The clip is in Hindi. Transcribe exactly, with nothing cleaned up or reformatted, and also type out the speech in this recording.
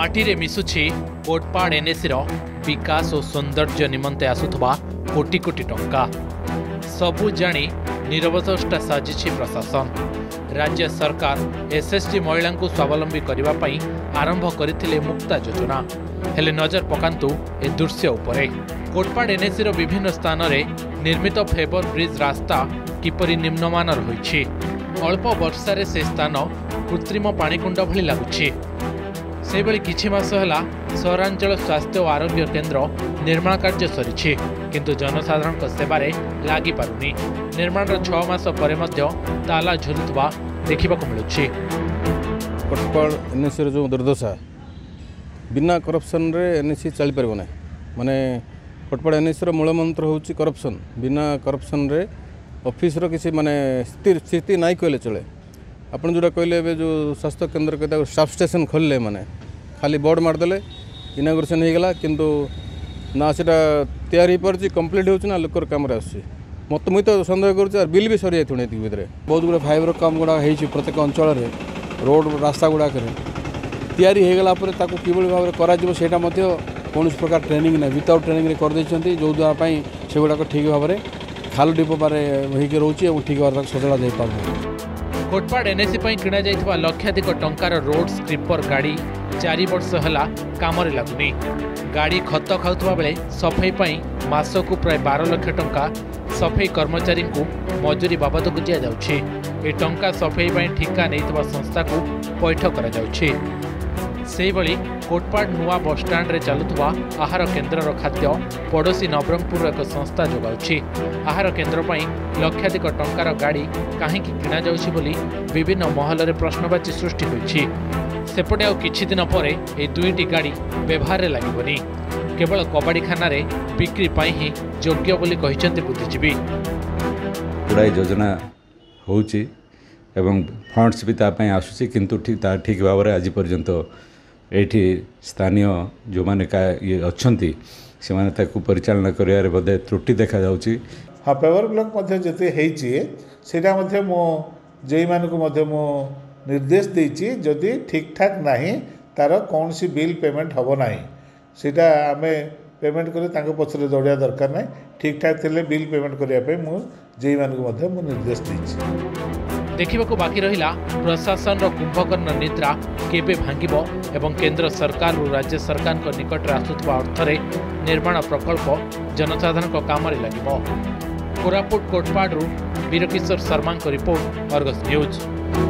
माटी मिशुची कोटपाड़ एनएसी विकास और सौंदर्य निमंते आसुवा कोटी कोटी टंका सबू जाणी नीरवद्रष्टा साजिश प्रशासन। राज्य सरकार एसएसटी महिला को स्वावलंबी करने आरंभ करते मुक्ता योजना हेले नजर पकांतु ए दृश्य उपरे। कोटपाड़ एनएसी विभिन्न स्थान में निर्मित फेबर ब्रिज रास्ता किपरि निम्नमानर होइछि। अल्प वर्षारे से स्थान कृत्रिम पाणीकुंड भली लागुछि। से बेले किछि मास हला सहरांचल स्वास्थ्य और आरोग्य केन्द्र निर्माण कार्य सरीछि किंतु जनसाधारण सेवारे लागी पारुनी। निर्माण छह मास परे मध्य ताला झुलुवा देखा मिलूँ। कोटपाड़ एनएसी जो दुर्दशा बिना करप्शन रे एनएसी चली पार ना। माने कोटपाड़ एनएसी मूल मंत्र होउछि करप्शन। बिना करप्शन रे ऑफिस रो किसी माने स्थिर स्थिति नाई कहले चले। आपण जोड़ा कहले जो स्वास्थ्य केन्द्र के सब स्टेशन खोलले माने खाली बोर्ड मारदेले इनागुरेसन हो गला किंतु ना से तैयारी पार्टी कम्प्लीट हो लोकर काम आसुच्छी। मत मुई तो सन्देह कर बिल भी सरी जाती भितर बहुत गुड़ा फाइबर काम गुड़ा हो प्रत्येक अंचल रोड रास्ता गुड़ाक तैयारी होगला कि भाव से कौन प्रकार ट्रेनिंग ना विदाउट ट्रेनिंग करदे जो द्वारापाई से गुड़ाक ठीक भाव में खाल डिपो पारे रोचे और ठीक भाव सजड़ा जापर। कोटपाड़ एनएसी किणाई लक्षाधिक टंकार रोड स्क्रिपर गाड़ी चार वर्ष है कम लगुनि। गाड़ी खत खाऊ बेले सफाई पर मसक प्राय बार लक्ष टा सफाई कर्मचारी को मजूरी बाबद को दि जाऊँ। ए टा सफाई पर ठिका नहीं संस्था को पैठ कर। कोटपाड़ नुआ बसस्टाण्रे चलुवा आहार केन्द्रर खाद्य पड़ोशी नवरंगपुर एक संस्था जोगाउछि। आहार केन्द्र पर लक्षाधिक टंकार गाड़ी कहीं किणा जाउछि बोली विभिन्न महलरे प्रश्नवाची सृष्टि होइछि। सेपटे आउ किछि दिन परे ए दुईटी गाड़ी व्यवहार में लागबनी। केवल कबाड़ीखाना बिक्री पाई ही योग्य बोली कहिसंति बुद्धिजीवी। गुड़ाई योजना होउछि एवं फंड्स भी तापाई आसुछि किंतु ठीक ता ठीक भाव में आज पर्यंत एठी स्थानीय जो माने का ये अच्छा से माने ताकू परिचालन करिया रे बदे त्रुटि देखा जाउछि। हा पेवर ब्लॉक मध्ये जते हेछि सेटा मध्ये मो जेई मान को मध्ये मो निर्देश देछि जदि ठीक ठाक नाही तार कोन सी बिल पेमेंट हबो नाही सेटा आमे पेमेंट करे तांको पछरे दौड़िया दरकार नाही। ठीक ठाक थिले बिल पेमेंट करिया पे मो जेई मान को मध्ये मो निर्देश देछि। देखने को बाकी रहा प्रशासन कुंभकर्ण निद्रा केबे भांगिबो एवं केंद्र सरकार और राज्य सरकार को निकट आसुवा अर्थरे निर्माण प्रकल्प जनसाधारण काम लगे। Koraput Kotpad Veerkishore Sharma report, Argus news.